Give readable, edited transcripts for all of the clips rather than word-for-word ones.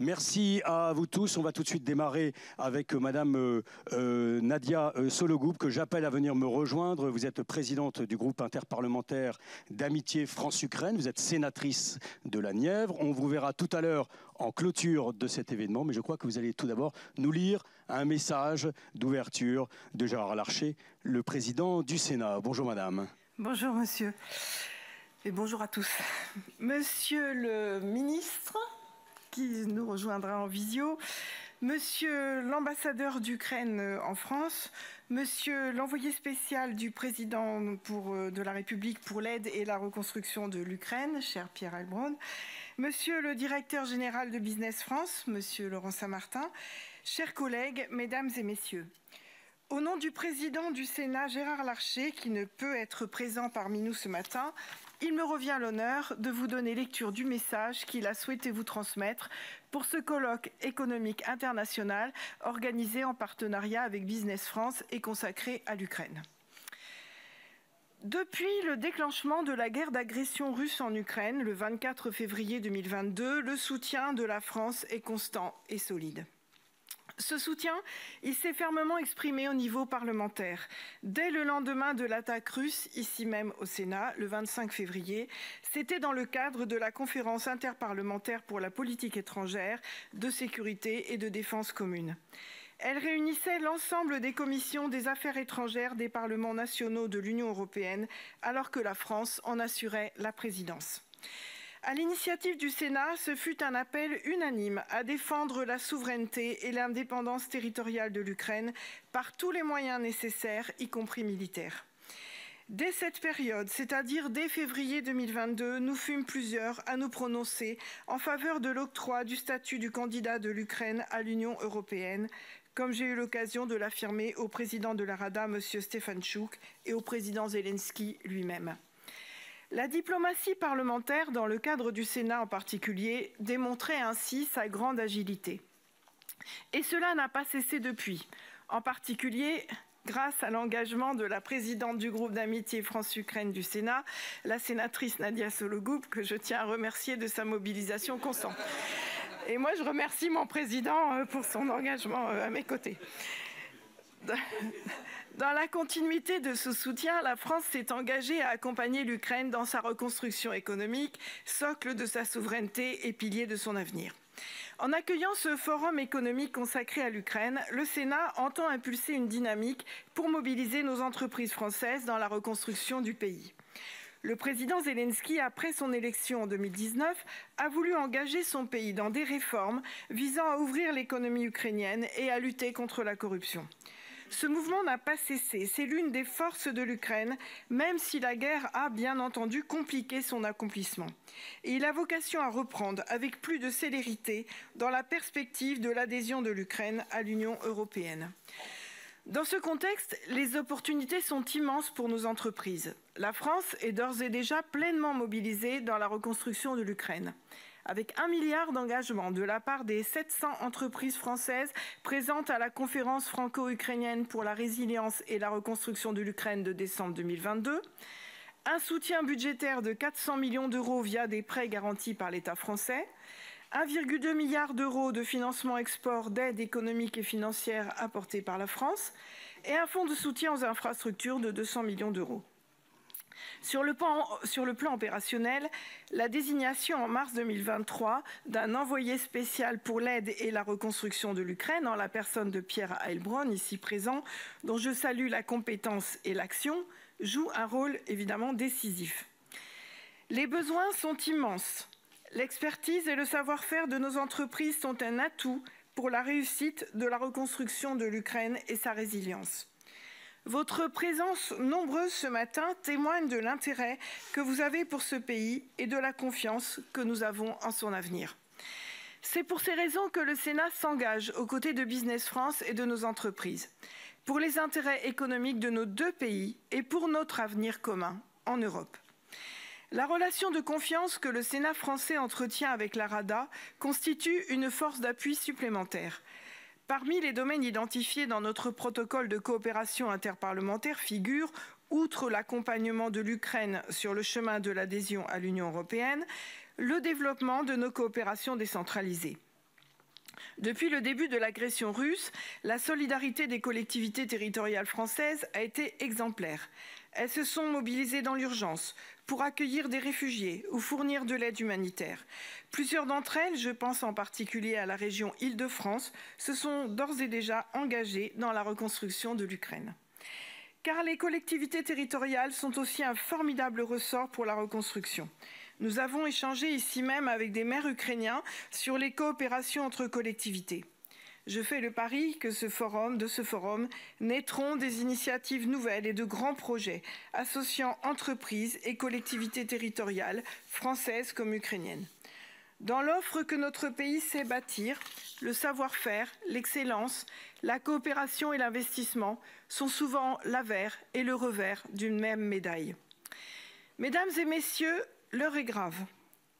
Merci à vous tous. On va tout de suite démarrer avec Madame Nadia Sologoub, que j'appelle à venir me rejoindre. Vous êtes présidente du groupe interparlementaire d'amitié France-Ukraine. Vous êtes sénatrice de la Nièvre. On vous verra tout à l'heure en clôture de cet événement. Mais je crois que vous allez tout d'abord nous lire un message d'ouverture de Gérard Larcher, le président du Sénat. Bonjour Madame. Bonjour Monsieur. Et bonjour à tous. Monsieur le ministre, qui nous rejoindra en visio, Monsieur l'ambassadeur d'Ukraine en France, Monsieur l'envoyé spécial du président de la République pour l'aide et la reconstruction de l'Ukraine, cher Pierre Heilbronn, Monsieur le directeur général de Business France, Monsieur Laurent Saint-Martin, chers collègues, mesdames et messieurs. Au nom du président du Sénat, Gérard Larcher, qui ne peut être présent parmi nous ce matin, il me revient l'honneur de vous donner lecture du message qu'il a souhaité vous transmettre pour ce colloque économique international organisé en partenariat avec Business France et consacré à l'Ukraine. Depuis le déclenchement de la guerre d'agression russe en Ukraine, le 24 février 2022, le soutien de la France est constant et solide. Ce soutien, il s'est fermement exprimé au niveau parlementaire. Dès le lendemain de l'attaque russe, ici même au Sénat, le 25 février, c'était dans le cadre de la conférence interparlementaire pour la politique étrangère, de sécurité et de défense commune. Elle réunissait l'ensemble des commissions des affaires étrangères des parlements nationaux de l'Union européenne, alors que la France en assurait la présidence. À l'initiative du Sénat, ce fut un appel unanime à défendre la souveraineté et l'indépendance territoriale de l'Ukraine par tous les moyens nécessaires, y compris militaires. Dès cette période, c'est-à-dire dès février 2022, nous fûmes plusieurs à nous prononcer en faveur de l'octroi du statut du candidat de l'Ukraine à l'Union européenne, comme j'ai eu l'occasion de l'affirmer au président de la Rada, M. Stefanchuk, et au président Zelensky lui-même. La diplomatie parlementaire, dans le cadre du Sénat en particulier, démontrait ainsi sa grande agilité. Et cela n'a pas cessé depuis, en particulier grâce à l'engagement de la présidente du groupe d'amitié France-Ukraine du Sénat, la sénatrice Nadia Sologoub, que je tiens à remercier de sa mobilisation constante. Et moi, je remercie mon président pour son engagement à mes côtés. Dans la continuité de ce soutien, la France s'est engagée à accompagner l'Ukraine dans sa reconstruction économique, socle de sa souveraineté et pilier de son avenir. En accueillant ce forum économique consacré à l'Ukraine, le Sénat entend impulser une dynamique pour mobiliser nos entreprises françaises dans la reconstruction du pays. Le président Zelensky, après son élection en 2019, a voulu engager son pays dans des réformes visant à ouvrir l'économie ukrainienne et à lutter contre la corruption. Ce mouvement n'a pas cessé, c'est l'une des forces de l'Ukraine, même si la guerre a bien entendu compliqué son accomplissement. Et il a vocation à reprendre avec plus de célérité dans la perspective de l'adhésion de l'Ukraine à l'Union européenne. Dans ce contexte, les opportunités sont immenses pour nos entreprises. La France est d'ores et déjà pleinement mobilisée dans la reconstruction de l'Ukraine, avec 1 milliard d'engagements de la part des 700 entreprises françaises présentes à la conférence franco-ukrainienne pour la résilience et la reconstruction de l'Ukraine de décembre 2022, un soutien budgétaire de 400 millions d'euros via des prêts garantis par l'État français, 1,2 milliard d'euros de financement export d'aide économique et financière apportée par la France et un fonds de soutien aux infrastructures de 200 millions d'euros. Sur le plan opérationnel, la désignation en mars 2023 d'un envoyé spécial pour l'aide et la reconstruction de l'Ukraine, en la personne de Pierre Heilbronn, ici présent, dont je salue la compétence et l'action, joue un rôle évidemment décisif. Les besoins sont immenses. L'expertise et le savoir-faire de nos entreprises sont un atout pour la réussite de la reconstruction de l'Ukraine et sa résilience. Votre présence nombreuse ce matin témoigne de l'intérêt que vous avez pour ce pays et de la confiance que nous avons en son avenir. C'est pour ces raisons que le Sénat s'engage aux côtés de Business France et de nos entreprises, pour les intérêts économiques de nos deux pays et pour notre avenir commun en Europe. La relation de confiance que le Sénat français entretient avec la Rada constitue une force d'appui supplémentaire. Parmi les domaines identifiés dans notre protocole de coopération interparlementaire figurent, outre l'accompagnement de l'Ukraine sur le chemin de l'adhésion à l'Union européenne, le développement de nos coopérations décentralisées. Depuis le début de l'agression russe, la solidarité des collectivités territoriales françaises a été exemplaire. Elles se sont mobilisées dans l'urgence pour accueillir des réfugiés ou fournir de l'aide humanitaire. Plusieurs d'entre elles, je pense en particulier à la région Île-de-France, se sont d'ores et déjà engagées dans la reconstruction de l'Ukraine. Car les collectivités territoriales sont aussi un formidable ressort pour la reconstruction. Nous avons échangé ici même avec des maires ukrainiens sur les coopérations entre collectivités. Je fais le pari que de ce forum naîtront des initiatives nouvelles et de grands projets associant entreprises et collectivités territoriales, françaises comme ukrainiennes. Dans l'offre que notre pays sait bâtir, le savoir-faire, l'excellence, la coopération et l'investissement sont souvent l'avers et le revers d'une même médaille. Mesdames et messieurs, l'heure est grave.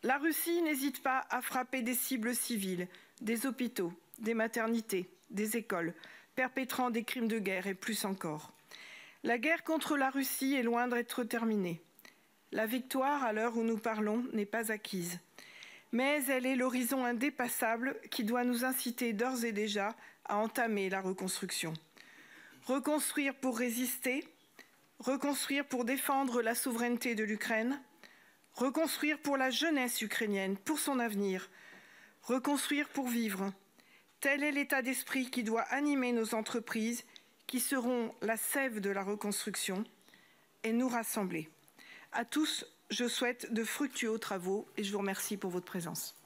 La Russie n'hésite pas à frapper des cibles civiles, des hôpitaux, des maternités, des écoles, perpétrant des crimes de guerre et plus encore. La guerre contre la Russie est loin d'être terminée. La victoire, à l'heure où nous parlons, n'est pas acquise. Mais elle est l'horizon indépassable qui doit nous inciter d'ores et déjà à entamer la reconstruction. Reconstruire pour résister, reconstruire pour défendre la souveraineté de l'Ukraine, reconstruire pour la jeunesse ukrainienne, pour son avenir, reconstruire pour vivre. Tel est l'état d'esprit qui doit animer nos entreprises, qui seront la sève de la reconstruction, et nous rassembler. À tous, je souhaite de fructueux travaux et je vous remercie pour votre présence.